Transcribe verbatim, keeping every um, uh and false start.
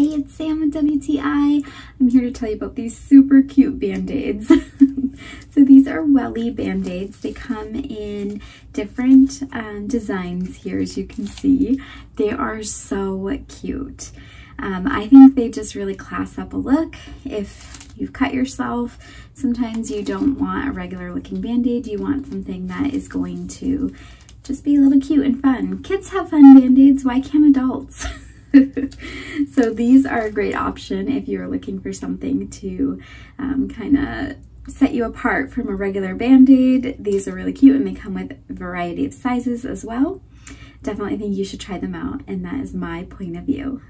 Hey, it's Sam with W T I. I'm here to tell you about these super cute band-aids. So these are Welly band-aids. They come in different um, designs here, as you can see. They are so cute. Um, I think they just really class up a look. If you've cut yourself, sometimes you don't want a regular looking band-aid. You want something that is going to just be a little cute and fun. Kids have fun band-aids, why can't adults? So these are a great option if you're looking for something to um, kind of set you apart from a regular band-aid. These are really cute and they come with a variety of sizes as well. Definitely think you should try them out, and that is my point of view.